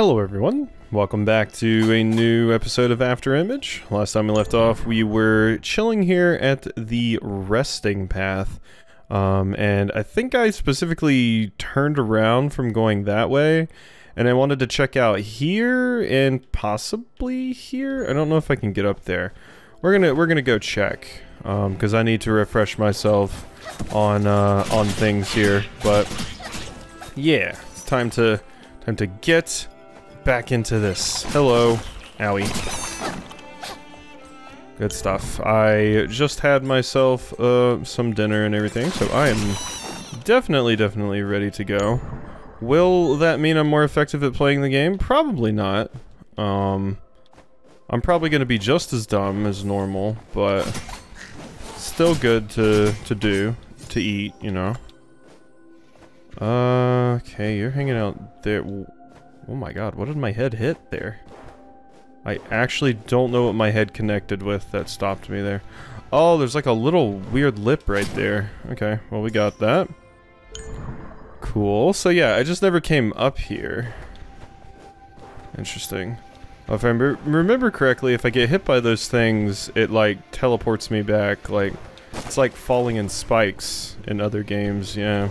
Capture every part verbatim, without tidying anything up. Hello everyone, welcome back to a new episode of Afterimage. Last time we left off, we were chilling here at the Resting Path, um, and I think I specifically turned around from going that way, and I wanted to check out here and possibly here. I don't know if I can get up there. We're gonna we're gonna go check because um, I need to refresh myself on uh, on things here. But yeah, it's time to time to get back into this. Hello. Owie. Good stuff. I just had myself uh, some dinner and everything, so I am definitely, definitely ready to go. Will that mean I'm more effective at playing the game? Probably not. Um, I'm probably going to be just as dumb as normal, but still good to, to do, to eat, you know. Uh, okay, you're hanging out there. Oh my god, what did my head hit there? I actually don't know what my head connected with that stopped me there. Oh, there's like a little weird lip right there. Okay, well we got that. Cool, so yeah, I just never came up here. Interesting. Oh, if I re remember correctly, if I get hit by those things, it like teleports me back. Like, it's like falling in spikes in other games, yeah.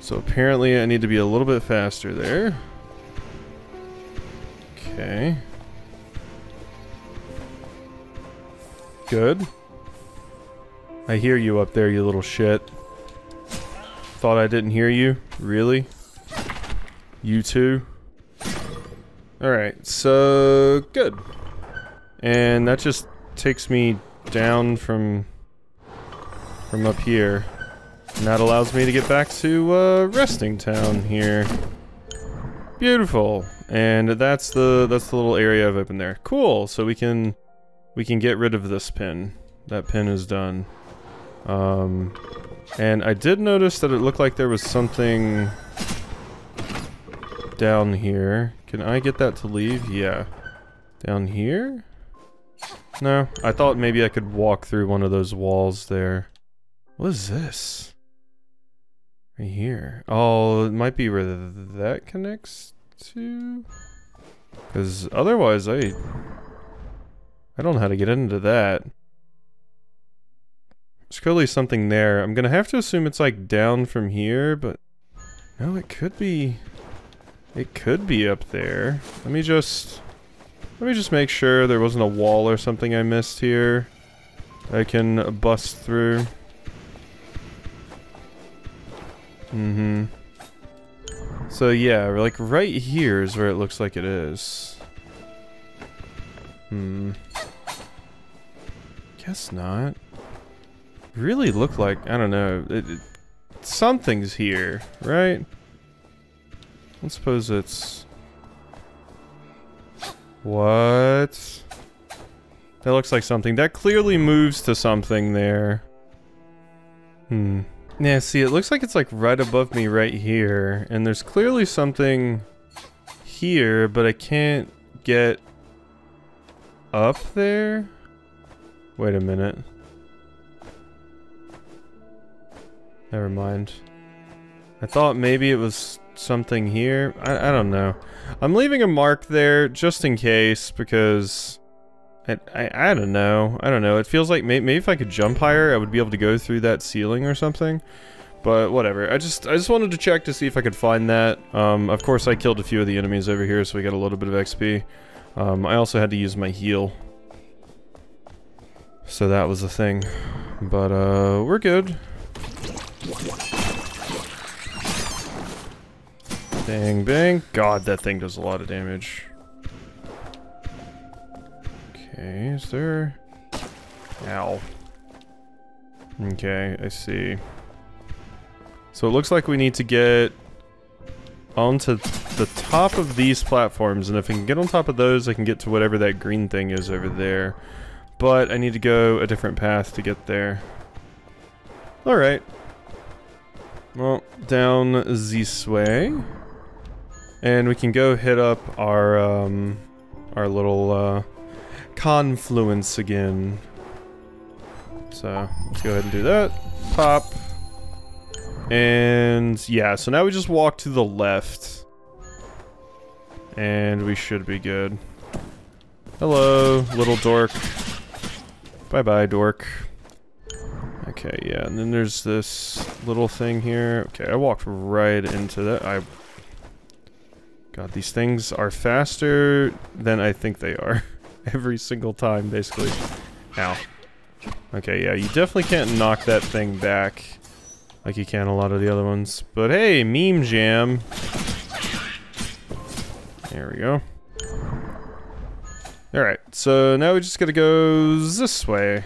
So apparently I need to be a little bit faster there. Okay. Good. I hear you up there, you little shit. Thought I didn't hear you? Really? You too? Alright, so good. And that just takes me down from from up here. And that allows me to get back to uh, Resting Town here. Beautiful, and that's the that's the little area I've opened there. Cool. So we can we can get rid of this pin. That pin is done. Um, and I did notice that it looked like there was something down here. Can I get that to leave? Yeah. Down here? No. I thought maybe I could walk through one of those walls there. What is this? Right here. Oh, it might be where th that connects to? Because otherwise I... I don't know how to get into that. There's clearly something there. I'm gonna have to assume it's like down from here, but... No, it could be... It could be up there. Let me just... Let me just make sure there wasn't a wall or something I missed here. I can bust through. Mm-hmm. So yeah, like right here is where it looks like it is. Hmm. Guess not. Really look like, I don't know, it, it, something's here, right? Let's suppose it's... What? That looks like something. That clearly moves to something there. Hmm. Yeah, see, it looks like it's like right above me right here, and there's clearly something here, but I can't get up there? Wait a minute. Never mind. I thought maybe it was something here. I, I don't know. I'm leaving a mark there just in case, because... I, I, I don't know. I don't know. It feels like may, maybe if I could jump higher, I would be able to go through that ceiling or something. But whatever. I just I just wanted to check to see if I could find that. Um, of course, I killed a few of the enemies over here, so we got a little bit of X P. Um, I also had to use my heal. So that was the thing. But uh, we're good. Bang, bang. God, that thing does a lot of damage. Okay, is there... Ow. Okay, I see. So it looks like we need to get onto the top of these platforms, and if I can get on top of those, I can get to whatever that green thing is over there. But I need to go a different path to get there. Alright. Well, down this way. And we can go hit up our, um... our little, uh... Confluence again. So let's go ahead and do that. Pop. And yeah, so now we just walk to the left And we should be good. Hello, little dork. Bye-bye, dork. Okay, yeah, and then there's this little thing here. Okay, I walked right into that. I... God, these things are faster than I think they are. Every single time, basically. Ow. Okay, yeah, you definitely can't knock that thing back like you can a lot of the other ones. But hey, meme jam! There we go. Alright, so now we just gotta go this way.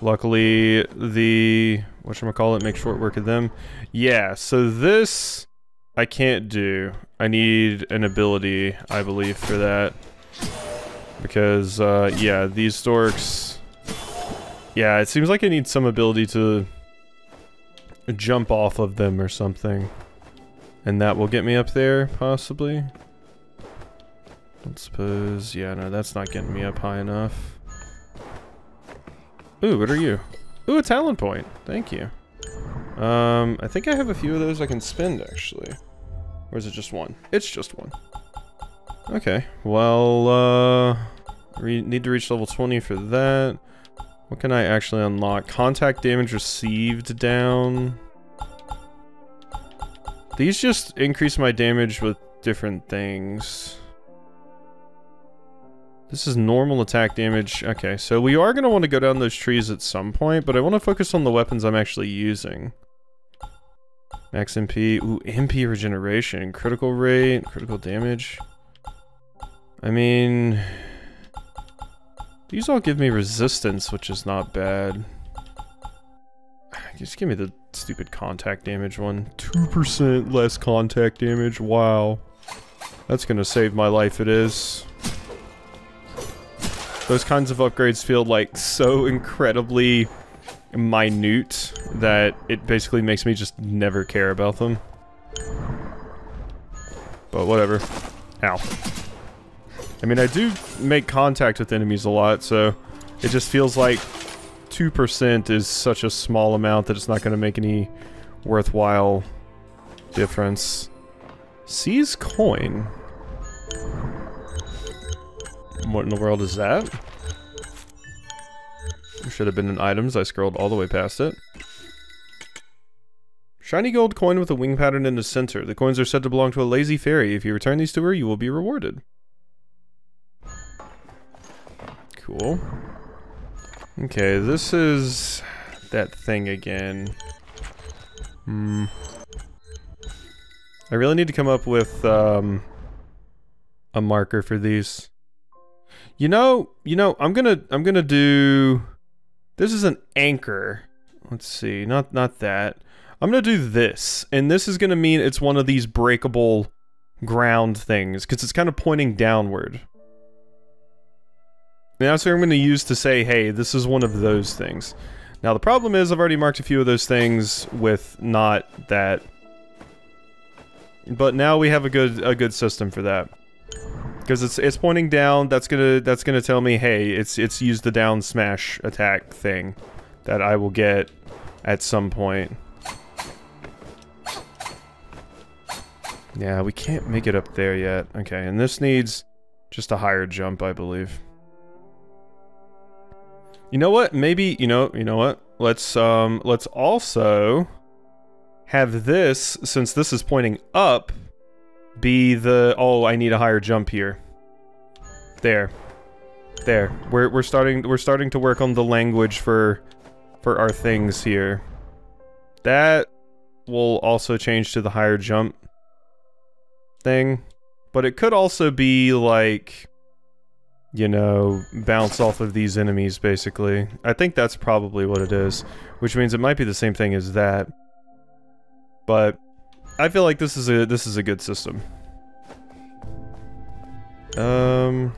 Luckily, the... whatchamacallit, make short work of them. Yeah, so this... I can't do. I need an ability, I believe, for that. Because, uh, yeah, these dorks... Yeah, it seems like I need some ability to... jump off of them or something. And that will get me up there, possibly. I suppose... Yeah, no, that's not getting me up high enough. Ooh, what are you? Ooh, a talent point. Thank you. Um, I think I have a few of those I can spend, actually. Or is it just one? It's just one. Okay. Well, uh... we need to reach level twenty for that. What can I actually unlock? Contact damage received down. These just increase my damage with different things. This is normal attack damage. Okay, so we are going to want to go down those trees at some point, but I want to focus on the weapons I'm actually using. Max M P. Ooh, M P regeneration. Critical rate. Critical damage. I mean... these all give me resistance, which is not bad. Just give me the stupid contact damage one. two percent less contact damage. Wow. That's going to save my life, it is. Those kinds of upgrades feel like so incredibly minute that it basically makes me just never care about them. But whatever. Ow. I mean, I do make contact with enemies a lot, so it just feels like two percent is such a small amount that it's not going to make any worthwhile difference. Seize coin. What in the world is that? It should have been in items. I scrolled all the way past it. Shiny gold coin with a wing pattern in the center. The coins are said to belong to a lazy fairy. If you return these to her, you will be rewarded. Cool. Okay, this is that thing again. Hmm. I really need to come up with um, a marker for these. You know, you know, I'm gonna, I'm gonna do, this is an anchor. Let's see, not, not that. I'm gonna do this, and this is gonna mean it's one of these breakable ground things, because it's kind of pointing downward. And that's what I'm gonna use to say, hey, this is one of those things. Now the problem is I've already marked a few of those things with not that. But now we have a good, a good system for that. Because it's it's pointing down. That's gonna that's gonna tell me, hey, it's it's used the down smash attack thing that I will get at some point. Yeah, we can't make it up there yet. Okay, and this needs just a higher jump, I believe. You know what? Maybe you know you know what? Let's um let's also have this, since this is pointing up, be the... oh, I need a higher jump here. There. There. We're we're starting we're starting to work on the language for for our things here. That will also change to the higher jump thing. But it could also be like, you know, bounce off of these enemies basically. I think that's probably what it is, which means it might be the same thing as that. But I feel like this is a this is a good system. Um,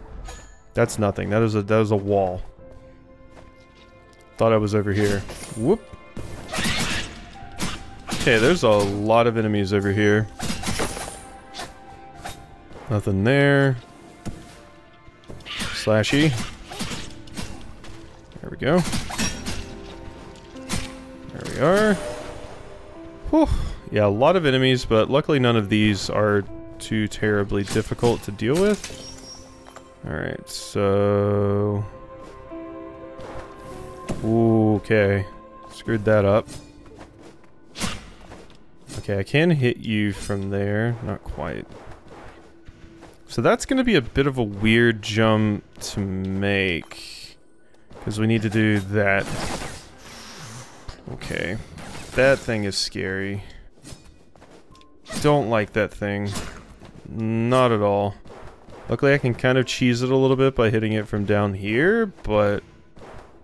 that's nothing. That is a that is a wall. Thought I was over here. Whoop. Okay, there's a lot of enemies over here. Nothing there. Slashy. There we go. There we are. Whew. Yeah, a lot of enemies, but luckily none of these are too terribly difficult to deal with. Alright, so... Ooh, okay. Screwed that up. Okay, I can hit you from there. Not quite. So that's going to be a bit of a weird jump to make. Because we need to do that. Okay. That thing is scary. Don't like that thing. Not at all. Luckily I can kind of cheese it a little bit by hitting it from down here, but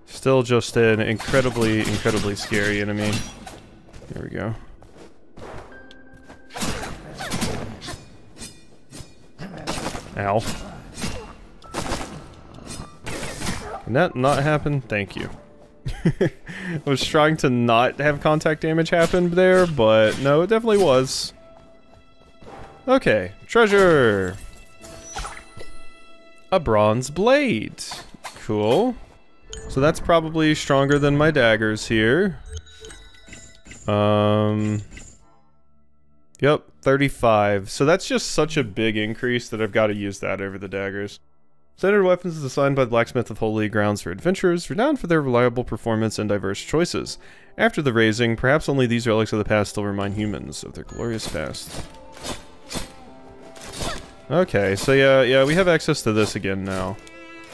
still just an incredibly, incredibly scary enemy. There we go. Ow. Can that not happen? Thank you. I was trying to not have contact damage happen there, but no, it definitely was. Okay, treasure! A bronze blade. Cool. So that's probably stronger than my daggers here. Um... Yep, thirty-five. So that's just such a big increase that I've got to use that over the daggers. Standard weapons is assigned by the Blacksmith of Holy Grounds for adventurers, renowned for their reliable performance and diverse choices. After the Razing, perhaps only these relics of the past still remind humans of their glorious past. Okay, so yeah, yeah, we have access to this again now.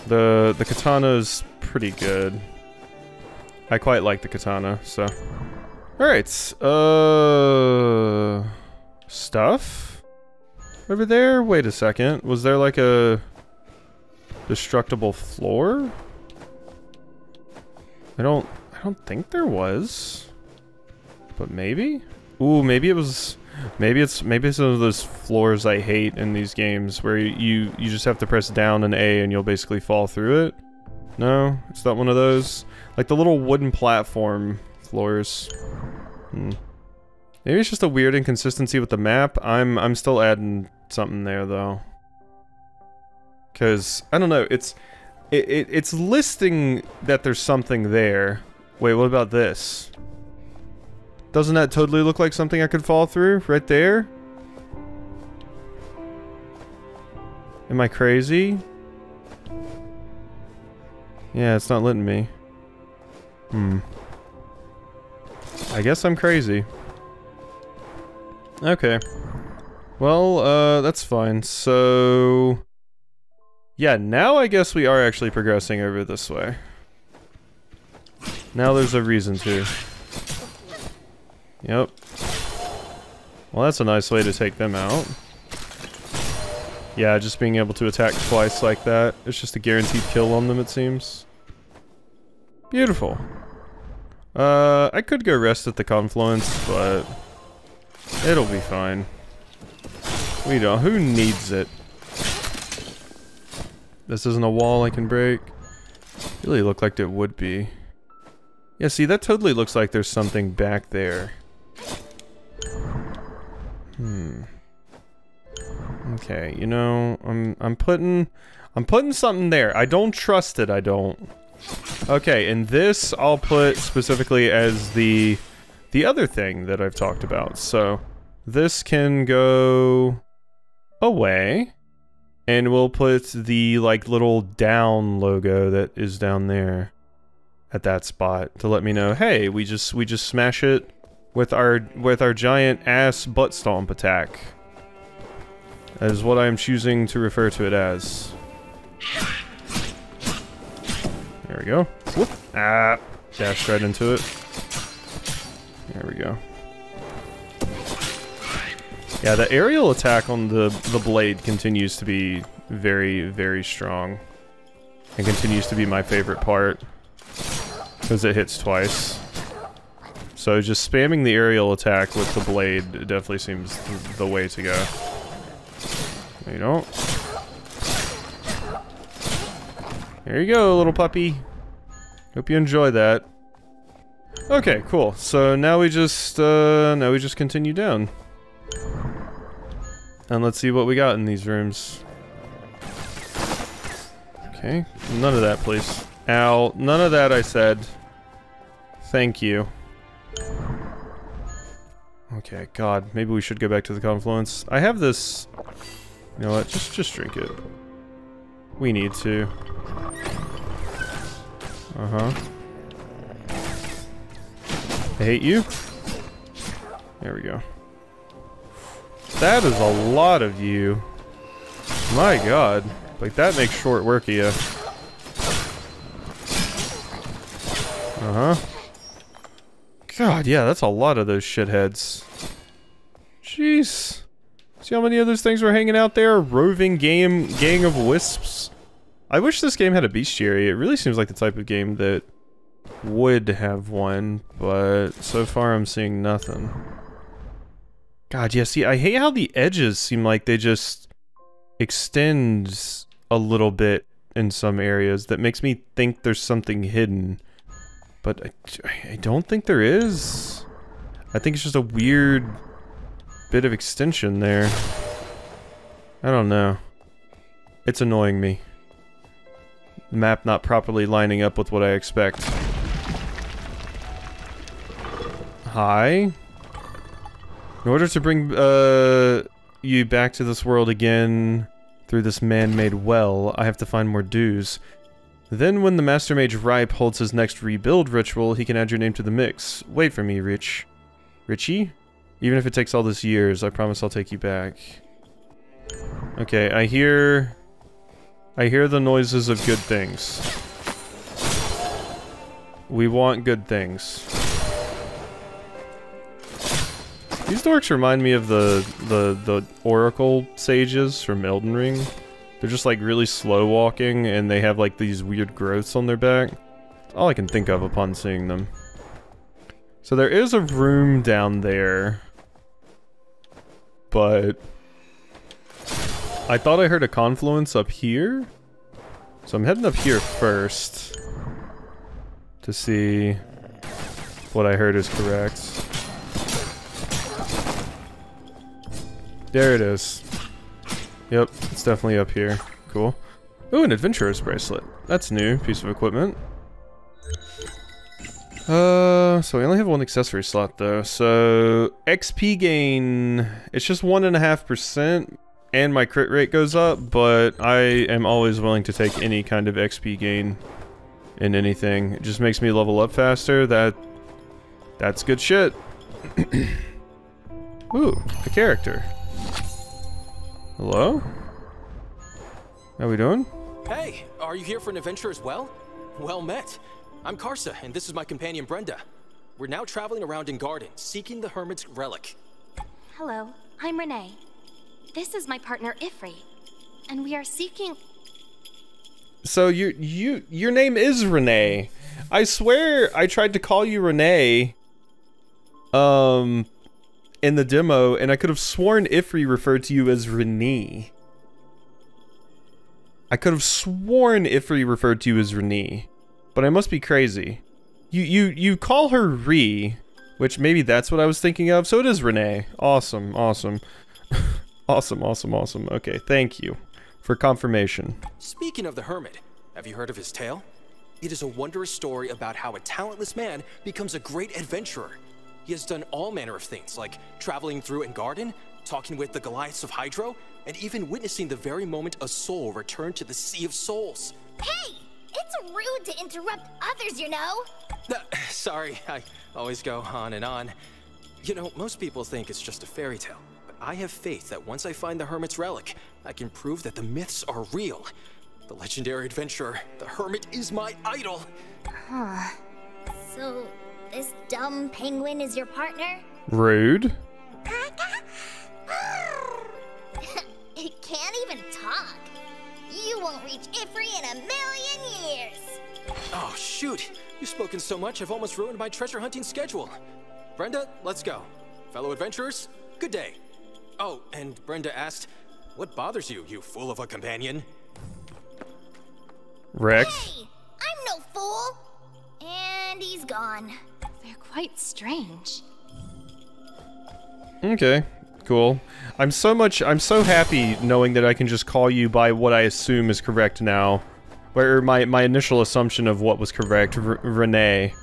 The, the katana's pretty good. I quite like the katana, so... Alright, uh... stuff over there. Wait a second, was there like a destructible floor? I don't I don't think there was, but maybe. Ooh, maybe it was maybe it's maybe it's one of those floors I hate in these games where you you just have to press down and A and you'll basically fall through it. No, it's not one of those, like the little wooden platform floors. Hmm. Maybe it's just a weird inconsistency with the map. I'm I'm still adding something there though, because I don't know. It's it, it it's listing that there's something there. Wait, what about this? Doesn't that totally look like something I could fall through right there? Am I crazy? Yeah, it's not letting me. Hmm. I guess I'm crazy. Okay. Well, uh, that's fine. So... yeah, now I guess we are actually progressing over this way. Now there's a reason to. Yep. Well, that's a nice way to take them out. Yeah, just being able to attack twice like that. It's just a guaranteed kill on them, it seems. Beautiful. Uh, I could go rest at the Confluence, but... it'll be fine. We don't. Who needs it? This isn't a wall I can break. Really looked like it would be. Yeah, see, that totally looks like there's something back there. Hmm. Okay, you know, I'm I'm putting I'm putting something there. I don't trust it. I don't. Okay, and this I'll put specifically as the. The other thing that I've talked about. So this can go away and we'll put the like little down logo that is down there at that spot to let me know, hey, we just we just smash it with our with our giant ass butt stomp attack. That is what I'm choosing to refer to it as. There we go. Whoop. Ah, dashed right into it. There we go. Yeah, the aerial attack on the, the blade continues to be very, very strong. And continues to be my favorite part. Because it hits twice. So just spamming the aerial attack with the blade definitely seems th the way to go. No, you don't. There you go, little puppy. Hope you enjoy that. Okay, cool. So now we just uh, now we just continue down, and let's see what we got in these rooms. Okay, none of that, please. Ow, none of that. I said, thank you. Okay, God, maybe we should go back to the Confluence. I have this You know what? Just just drink it. We need to. Uh-huh. I hate you. There we go. That is a lot of you. My god. Like, that makes short work of you. Uh-huh. God, yeah, that's a lot of those shitheads. Jeez. See how many of those things were hanging out there? Roving game, gang of wisps. I wish this game had a bestiary. It really seems like the type of game that would have one, but so far I'm seeing nothing. God, yeah, see, I hate how the edges seem like they just extend a little bit in some areas. That makes me think there's something hidden, but I, I don't think there is. I think it's just a weird bit of extension there. I don't know. It's annoying me. The map not properly lining up with what I expect. Hi. In order to bring uh, you back to this world again through this man-made well, I have to find more dues. Then when the Master Mage Ripe holds his next rebuild ritual, he can add your name to the mix. Wait for me, Rich. Richie? Even if it takes all these years, I promise I'll take you back. Okay, I hear... I hear the noises of good things. We want good things. These dorks remind me of the the the Oracle sages from Elden Ring. They're just like really slow walking, and they have like these weird growths on their back. That's all I can think of upon seeing them. So there is a room down there, but I thought I heard a confluence up here, so I'm heading up here first to see what I heard is correct. There it is. Yep, it's definitely up here. Cool. Ooh, an Adventurer's Bracelet. That's new piece of equipment. Uh, so we only have one accessory slot though, so X P gain, it's just one and a half percent. And my crit rate goes up, but I am always willing to take any kind of X P gain in anything. It just makes me level up faster. That that's good shit. Ooh, a character. Hello? How we doing? Hey, are you here for an adventure as well? Well met. I'm Carsa, and this is my companion Brenda. We're now traveling around Engarden, seeking the Hermit's relic. Hello, I'm Renee. This is my partner Ifrey, and we are seeking. So you you your name is Renee. I swear I tried to call you Renee um in the demo, and I could have sworn Ifrey referred to you as Renee. I could have sworn Ifrey referred to you as Renee, but I must be crazy. You you you call her Re, which maybe that's what I was thinking of. So it is Renee. Awesome, awesome. Awesome, awesome, awesome. Okay, thank you for confirmation. Speaking of the Hermit, have you heard of his tale? It is a wondrous story about how a talentless man becomes a great adventurer. He has done all manner of things, like traveling through Engarden, talking with the Goliaths of Hydro, and even witnessing the very moment a soul returned to the Sea of Souls. Hey! It's rude to interrupt others, you know! Uh, sorry, I always go on and on. You know, most people think it's just a fairy tale. I have faith that once I find the Hermit's relic, I can prove that the myths are real. The legendary adventurer, the Hermit, is my idol. Huh. So, this dumb penguin is your partner? Rude. It can't even talk. You won't reach Ifrey in a million years. Oh, shoot. You've spoken so much, I've almost ruined my treasure hunting schedule. Brenda, let's go. Fellow adventurers, good day. Oh, and Brenda asked, what bothers you, you fool of a companion? Rex? Hey, I'm no fool! And he's gone. They're quite strange. Okay, cool. I'm so much- I'm so happy knowing that I can just call you by what I assume is correct now. Or my, my initial assumption of what was correct, R Renee.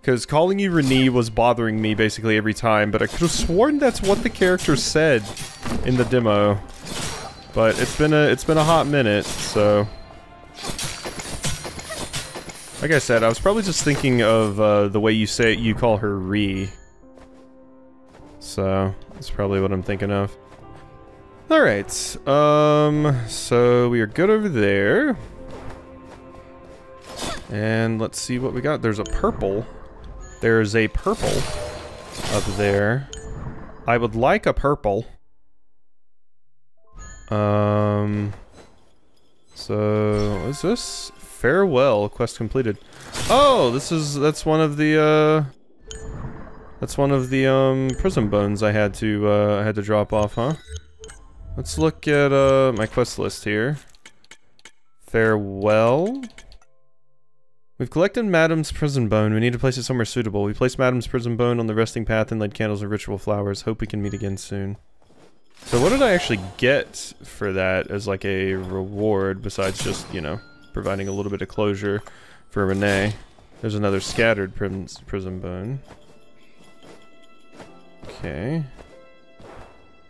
Because calling you Renee was bothering me basically every time, but I could have sworn that's what the character said in the demo. But it's been a it's been a hot minute, so like I said, I was probably just thinking of uh, the way you say it, you call her Re. So that's probably what I'm thinking of. All right. Um. So we are good over there. And let's see what we got. There's a purple. There's a purple up there. I would like a purple. Um. So what's this? Farewell. Quest completed. Oh, this is that's one of the. Uh, that's one of the um Prism Bones I had to uh, I had to drop off, huh? Let's look at uh my quest list here. Farewell. We've collected Madam's Prison Bone. We need to place it somewhere suitable. We placed Madam's Prison Bone on the Resting Path and laid candles and ritual flowers. Hope we can meet again soon. So what did I actually get for that as like a reward besides just, you know, providing a little bit of closure for Renee? There's another scattered Prison Bone. Okay.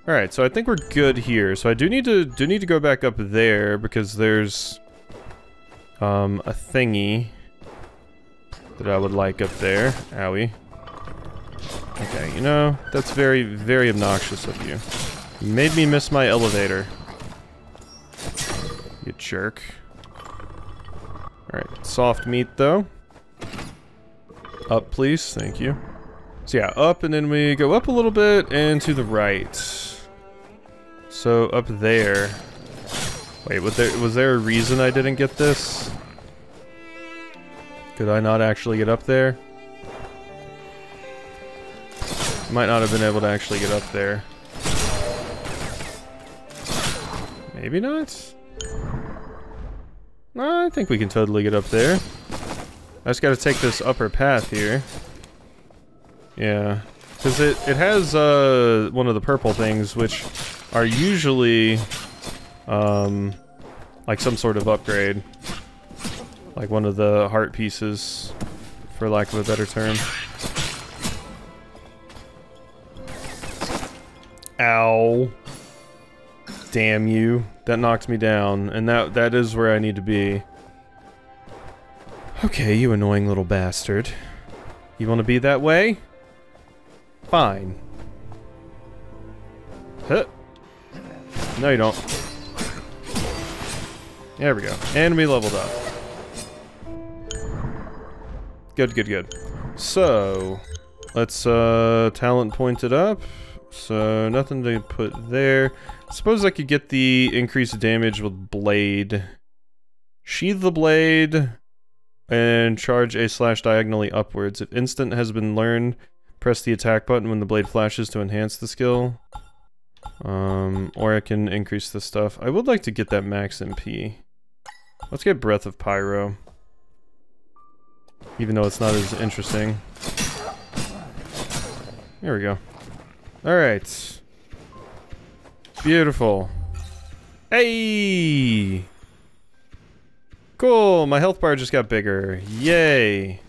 Alright, so I think we're good here. So I do need to do need to go back up there because there's um, a thingy that I would like up there. Owie. Okay, you know, that's very, very obnoxious of you. You made me miss my elevator. You jerk. Alright, soft meat though. Up please, thank you. So yeah, up and then we go up a little bit and to the right. So up there. Wait, was there, was there a reason I didn't get this? Could I not actually get up there? Might not have been able to actually get up there. Maybe not? No, I think we can totally get up there. I just gotta take this upper path here. Yeah. Because it, it has uh, one of the purple things, which are usually um, like some sort of upgrade. Like one of the heart pieces, for lack of a better term. Ow. Damn you. That knocked me down. And that that is where I need to be. Okay, you annoying little bastard. You want to be that way? Fine. Huh. No, you don't. There we go. And we leveled up. Good, good, good. So, let's uh, talent point it up. So, nothing to put there. Suppose I could get the increased damage with blade. Sheathe the blade and charge a slash diagonally upwards. If instant has been learned, press the attack button when the blade flashes to enhance the skill. Um, or I can increase the stuff. I would like to get that max M P. Let's get Breath of Pyro. Even though it's not as interesting. There we go. Alright. Beautiful. Hey! Cool, my health bar just got bigger. Yay!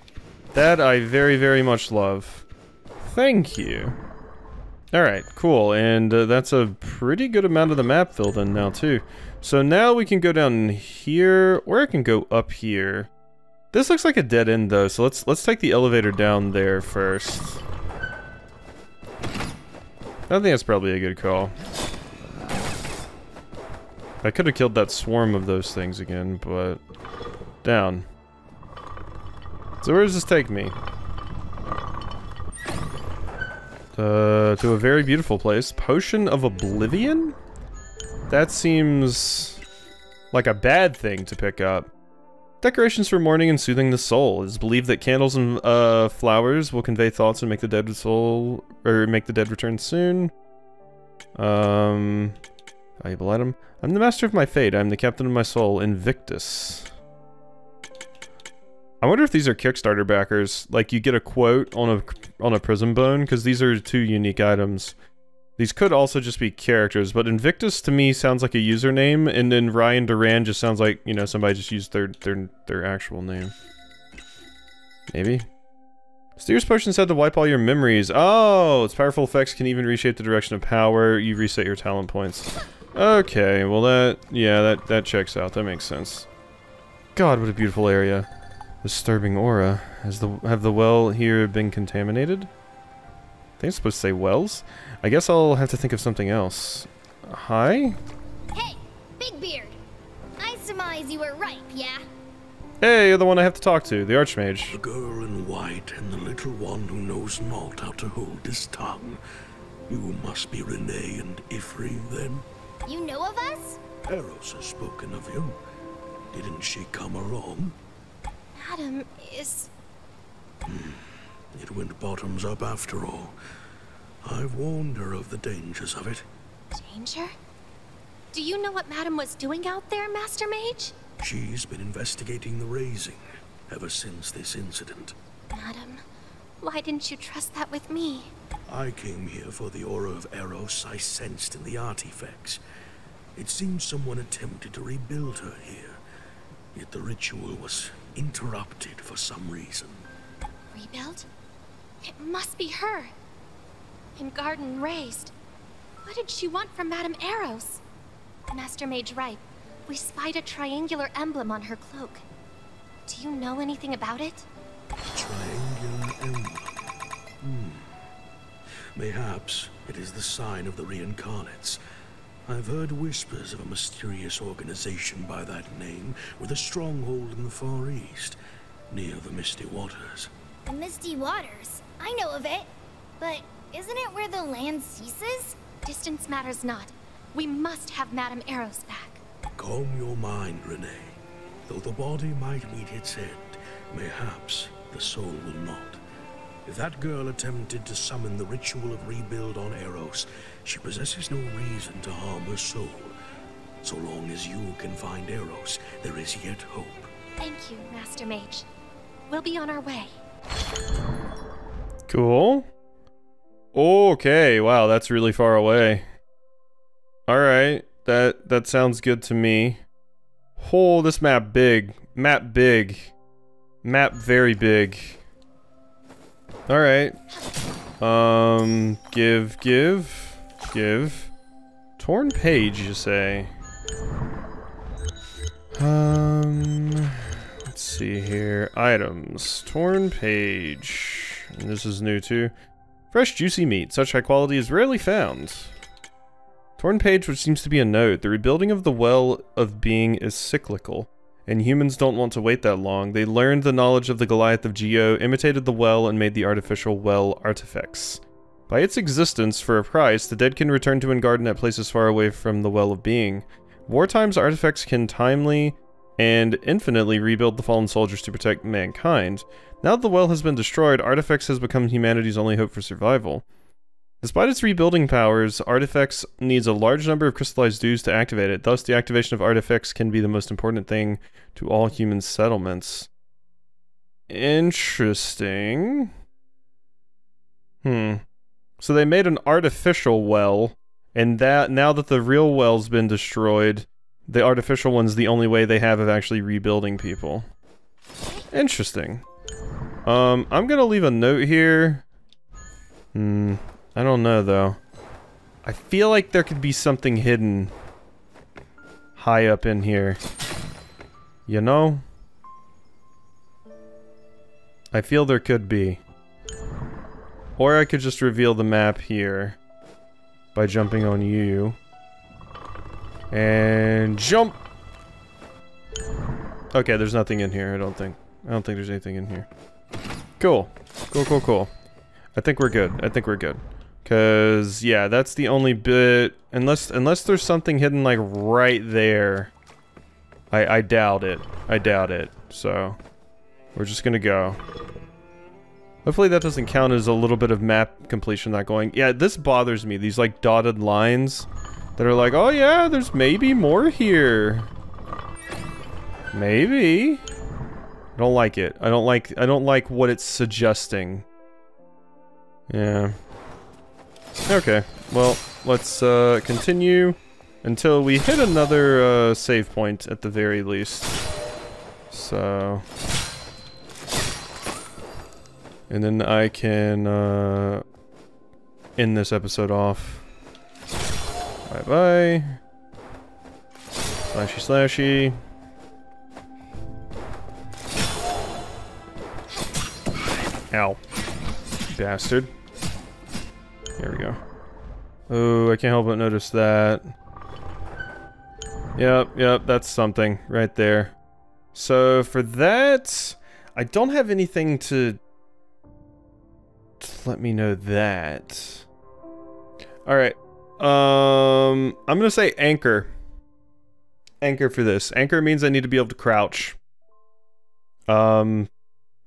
That I very, very much love. Thank you. Alright, cool. And uh, that's a pretty good amount of the map filled in now, too. So now we can go down here, or I can go up here. This looks like a dead end though, so let's let's take the elevator down there first. I think that's probably a good call. I could have killed that swarm of those things again, but down. So where does this take me? Uh, to a very beautiful place. Potion of Oblivion? That seems like a bad thing to pick up. Decorations for mourning and soothing the soul. It is believed that candles and uh, flowers will convey thoughts and make the dead soul, or make the dead return soon. Um, valuable item. I'm the master of my fate. I'm the captain of my soul, Invictus. I wonder if these are Kickstarter backers. Like you get a quote on a on a Prism Bone because these are two unique items. These could also just be characters, but Invictus to me sounds like a username, and then Ryan Duran just sounds like, you know, somebody just used their their their actual name. Maybe. Steer's potion said to wipe all your memories. Oh, its powerful effects can even reshape the direction of power. You reset your talent points. Okay, well that, yeah, that, that checks out. That makes sense. God, what a beautiful area. Disturbing aura. Has the, have the well here been contaminated? I think it's supposed to say wells. I guess I'll have to think of something else. Hi? Hey, Big Beard. I surmise you were ripe, yeah? Hey, you're the one I have to talk to, the Archmage. The girl in white and the little one who knows not how to hold his tongue. You must be Renee and Ifrey, then? You know of us? Eros has spoken of you. Didn't she come along? Madam is... Hmm. It went bottoms up after all. I've warned her of the dangers of it. Danger? Do you know what Madam was doing out there, Master Mage? She's been investigating the Razing ever since this incident. Madam, why didn't you trust that with me? I came here for the aura of Eros I sensed in the artifacts. It seemed someone attempted to rebuild her here, yet the ritual was interrupted for some reason. Rebuilt? It must be her. Engarden raised. What did she want from Madam Eros? Master Mage Ripe, we spied a triangular emblem on her cloak. Do you know anything about it? A triangular emblem? Hmm. Mayhaps it is the sign of the Reincarnates. I've heard whispers of a mysterious organization by that name with a stronghold in the Far East, near the Misty Waters. The Misty Waters? I know of it. But isn't it where the land ceases? Distance matters not. We must have Madam Eros back. Calm your mind, Renee. Though the body might meet its end, mayhaps the soul will not. If that girl attempted to summon the ritual of rebuild on Eros, she possesses no reason to harm her soul. So long as you can find Eros, there is yet hope. Thank you, Master Mage. We'll be on our way. Cool. Okay, wow, that's really far away. Alright. That that sounds good to me. Oh, this map big. Map big. Map very big. Alright. Um give give give. Torn page, you say. Um let's see here. Items. Torn page. And this is new too. Fresh juicy meat, such high quality is rarely found. Torn page, which seems to be a node. The rebuilding of the Well of Being is cyclical, and humans don't want to wait that long. They learned the knowledge of the Goliath of Geo, imitated the well, and made the artificial well artifacts. By its existence, for a price, the dead can return to Engarden at places far away from the Well of Being. Wartime's artifacts can timely and infinitely rebuild the fallen soldiers to protect mankind. Now that the well has been destroyed, artifacts has become humanity's only hope for survival. Despite its rebuilding powers, Artifacts needs a large number of crystallized dues to activate it. Thus, the activation of Artifacts can be the most important thing to all human settlements. Interesting. Hmm. So they made an artificial well, and that now that the real well's been destroyed, the artificial one's the only way they have of actually rebuilding people. Interesting. Um, I'm gonna leave a note here. Hmm. I don't know, though. I feel like there could be something hidden high up in here. You know? I feel there could be. Or I could just reveal the map here by jumping on you. And jump! Okay, there's nothing in here, I don't think. I don't think there's anything in here. Cool. Cool, cool, cool. I think we're good. I think we're good. Cause yeah, that's the only bit, unless unless there's something hidden like right there. I I doubt it. I doubt it. So we're just gonna go. Hopefully that doesn't count as a little bit of map completion not going. Yeah, this bothers me. These like dotted lines that are like, oh yeah, there's maybe more here. Maybe. I don't like it. I don't like I don't like what it's suggesting. Yeah. Okay, well, let's uh, continue until we hit another uh, save point at the very least. So... And then I can uh, end this episode off. Bye-bye. Slashy slashy. Ow. Bastard. There we go. Oh, I can't help but notice that. Yep, yep, that's something right there. So for that, I don't have anything to, to let me know that. All right. Um, I'm gonna say anchor. Anchor for this. Anchor means I need to be able to crouch. Um,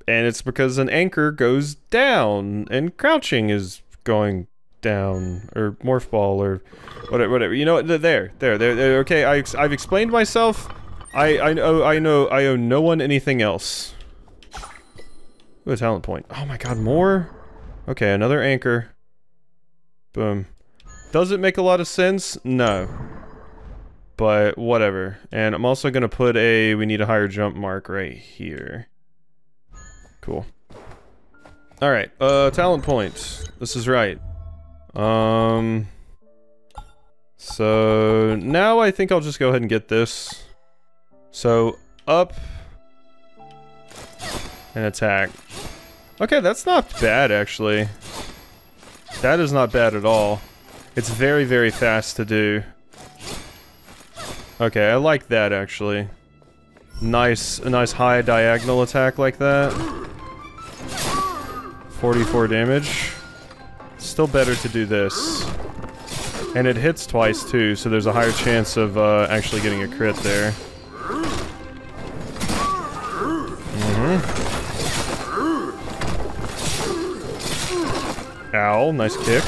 and it's because an anchor goes down, and crouching is going down, or morph ball, or whatever. Whatever. You know what? There, there, there, there. Okay, I ex I've explained myself. I I know I know I owe no one anything else. Ooh, a talent point. Oh my god, more? Okay, another anchor. Boom. Does it make a lot of sense? No. But whatever. And I'm also gonna put a we need a higher jump mark right here. Cool. Alright, uh talent points. This is right. Um So now I think I'll just go ahead and get this. So, up, and attack. Okay, that's not bad, actually. That is not bad at all. It's very, very fast to do. Okay, I like that, actually. Nice, a nice high diagonal attack like that. forty-four damage. Still better to do this. And it hits twice, too, so there's a higher chance of uh, actually getting a crit there. Mm-hmm. Ow, nice kick.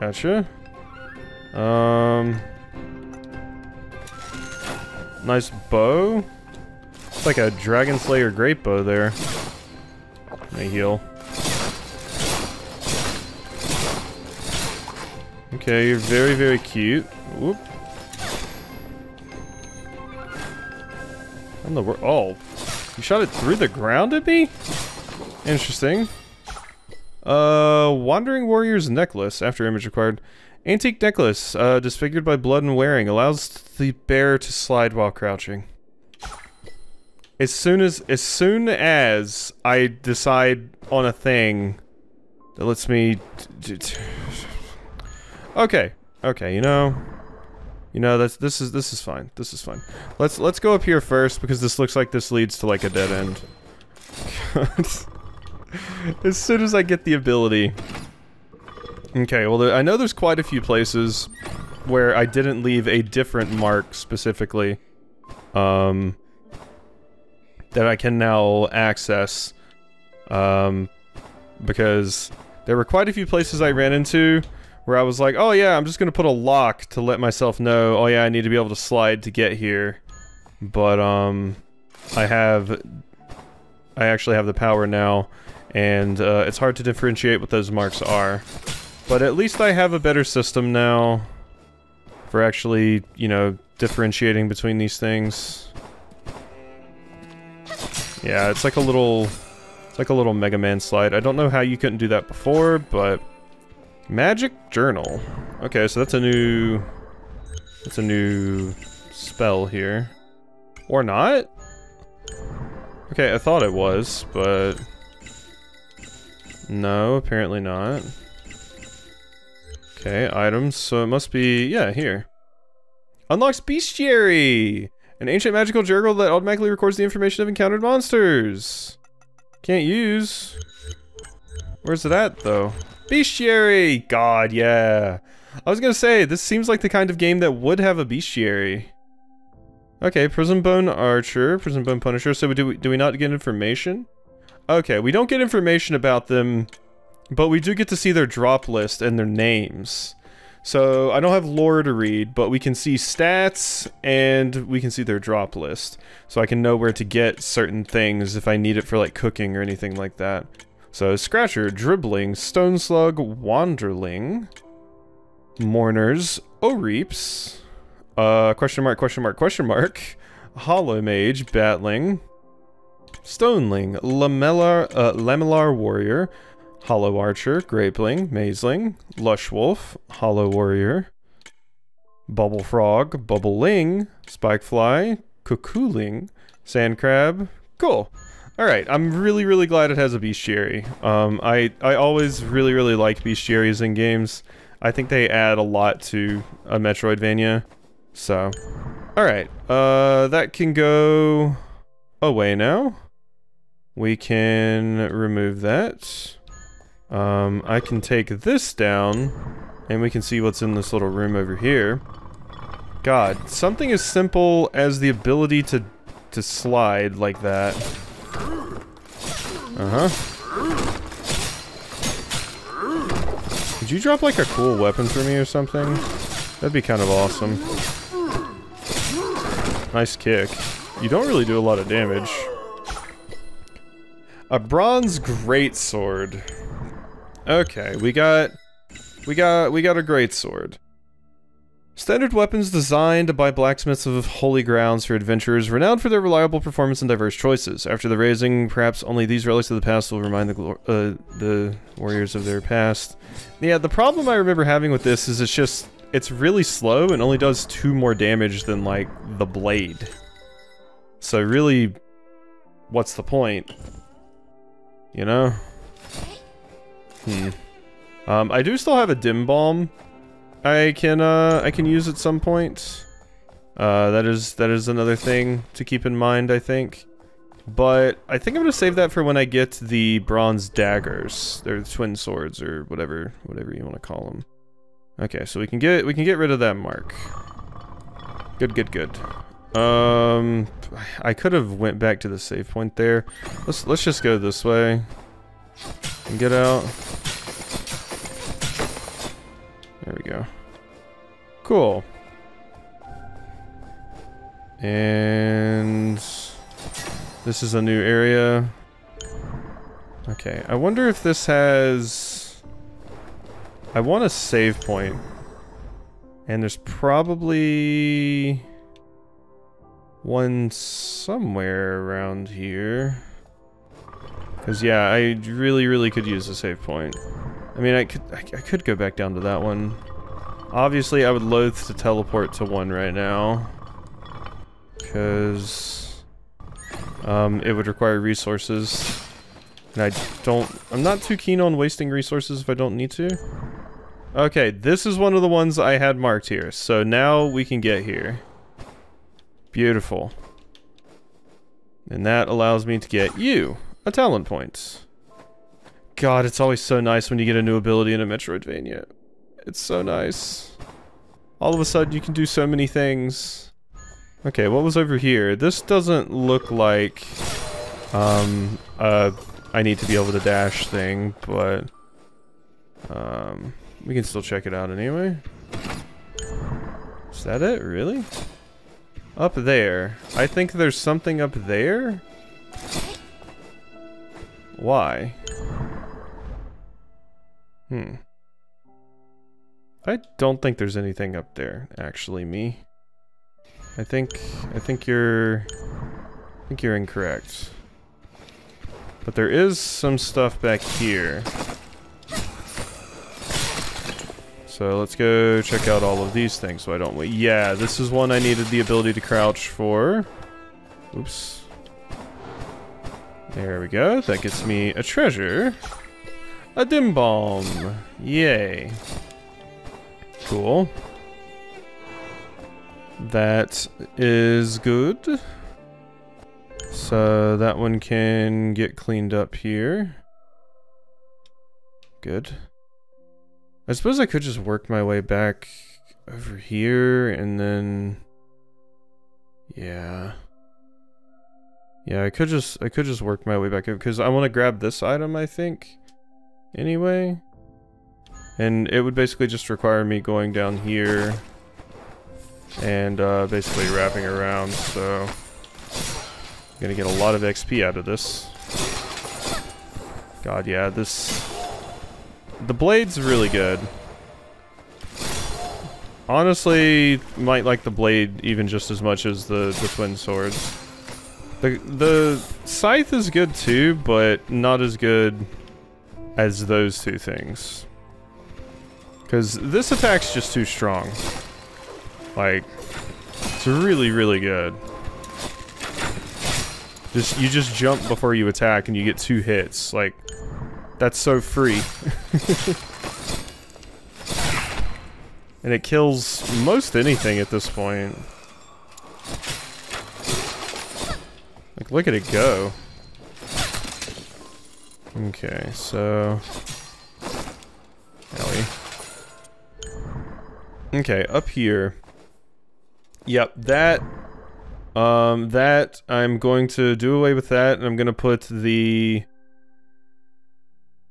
Gotcha. Um, nice bow. It's like a Dragon Slayer great bow there. Let me heal. Okay, you're very, very cute. Whoop. I'm the wor- oh, you shot it through the ground at me? Interesting. Uh, Wandering Warrior's Necklace, Afterimage required. Antique necklace, uh, disfigured by blood and wearing, allows the bearer to slide while crouching. As soon as, as soon as I decide on a thing that lets me... Okay, okay, you know... You know, that's this is this is fine. This is fine. Let's let's go up here first because this looks like this leads to like a dead end. As soon as I get the ability. Okay, well, there, I know there's quite a few places where I didn't leave a different mark specifically um that I can now access um because there were quite a few places I ran into where I was like, oh yeah, I'm just gonna put a lock to let myself know, oh yeah, I need to be able to slide to get here. But, um, I have... I actually have the power now, and uh, it's hard to differentiate what those marks are. But at least I have a better system now for actually, you know, differentiating between these things. Yeah, it's like a little... It's like a little Mega Man slide. I don't know how you couldn't do that before, but... Magic Journal. Okay, so that's a new... That's a new spell here. Or not? Okay, I thought it was, but... No, apparently not. Okay, items, so it must be... Yeah, here. Unlocks Bestiary! An ancient magical journal that automatically records the information of encountered monsters. Can't use. Where's it at, though? Bestiary! God, yeah. I was gonna say, this seems like the kind of game that would have a bestiary. Okay, Prison Bone Archer, Prison Bone Punisher, so we do, we, do we not get information? Okay, we don't get information about them, but we do get to see their drop list and their names. So, I don't have lore to read, but we can see stats, and we can see their drop list. So I can know where to get certain things if I need it for like cooking or anything like that. So, Scratcher, Dribbling, Stone Slug, Wanderling, Mourners, O-Reaps, uh, question mark, question mark, question mark, Hollow Mage, Batling, Stoneling, Lamellar, uh, Lamellar Warrior, Hollow Archer, Grapeling, Mazeling, Lush Wolf, Hollow Warrior, Bubble Frog, Bubbling, Spikefly, Cuckooling, Sand Crab. Cool. All right, I'm really, really glad it has a Bestiary. Um, I, I always really, really like Bestiaries in games. I think they add a lot to a Metroidvania, so. All right, uh, that can go away now. We can remove that. Um, I can take this down, and we can see what's in this little room over here. God, something as simple as the ability to, to slide like that. Uh-huh. Could you drop like a cool weapon for me or something? That'd be kind of awesome. Nice kick. You don't really do a lot of damage. A bronze greatsword. Okay, we got we got we got a greatsword. Standard weapons designed by blacksmiths of holy grounds for adventurers, renowned for their reliable performance and diverse choices. After the Razing, perhaps only these relics of the past will remind the glor uh, the warriors of their past. Yeah, the problem I remember having with this is it's just, it's really slow and only does two more damage than, like, the blade. So really, what's the point? You know? Hmm. Um, I do still have a Dim Balm. I can, uh, I can use at some point. Uh, that is, that is another thing to keep in mind, I think. But I think I'm gonna save that for when I get the bronze daggers. They're twin swords or whatever, whatever you want to call them. Okay, so we can get, we can get rid of that mark. Good, good, good. Um, I could have went back to the save point there. Let's, let's just go this way and get out. There we go. Cool. And this is a new area. Okay, I wonder if this has... I want a save point. And there's probably one somewhere around here. Because yeah, I really, really could use a save point. I mean, I could I could go back down to that one. Obviously, I would loathe to teleport to one right now, because um, it would require resources, and I don't. I'm not too keen on wasting resources if I don't need to. Okay, this is one of the ones I had marked here, so now we can get here. Beautiful, and that allows me to get you a talent point. God, it's always so nice when you get a new ability in a Metroidvania. It's so nice. All of a sudden, you can do so many things. Okay, what was over here? This doesn't look like um, uh, I need to be able to dash thing, but um, we can still check it out anyway. Is that it? Really? Up there. I think there's something up there? Why? Hmm. I don't think there's anything up there, actually, me. I think I think you're I think you're incorrect. But there is some stuff back here. So let's go check out all of these things so I don't wait. Yeah, this is one I needed the ability to crouch for. Oops. There we go. That gets me a treasure. A Dim Balm. Yay. Cool. That is good. So that one can get cleaned up here. Good. I suppose I could just work my way back over here and then... Yeah. Yeah, I could just I could just work my way back up because I want to grab this item, I think. Anyway, and it would basically just require me going down here and uh, basically wrapping around, so I'm gonna get a lot of X P out of this. God, yeah, this... The blade's really good. Honestly, might like the blade even just as much as the, the twin swords. The, the scythe is good too, but not as good as those two things. Because this attack's just too strong. Like, it's really, really good. Just, you just jump before you attack and you get two hits. Like, that's so free. And it kills most anything at this point. Like, look at it go. Okay, so... Owie. Okay, up here. Yep, that... Um, that, I'm going to do away with that, and I'm going to put the...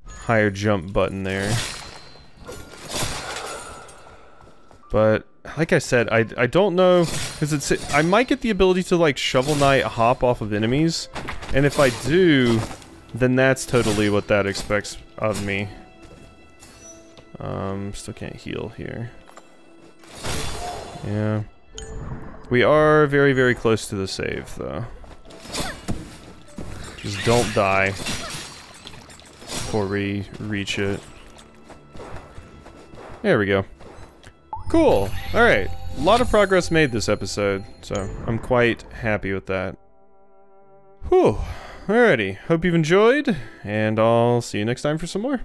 higher jump button there. But, like I said, I, I don't know... Cause it's, I might get the ability to, like, Shovel Knight hop off of enemies. And if I do... then that's totally what that expects of me. Um, still can't heal here. Yeah. We are very, very close to the save, though. Just don't die before we reach it. There we go. Cool. Alright. A lot of progress made this episode, so I'm quite happy with that. Whew. Alrighty, hope you've enjoyed, and I'll see you next time for some more.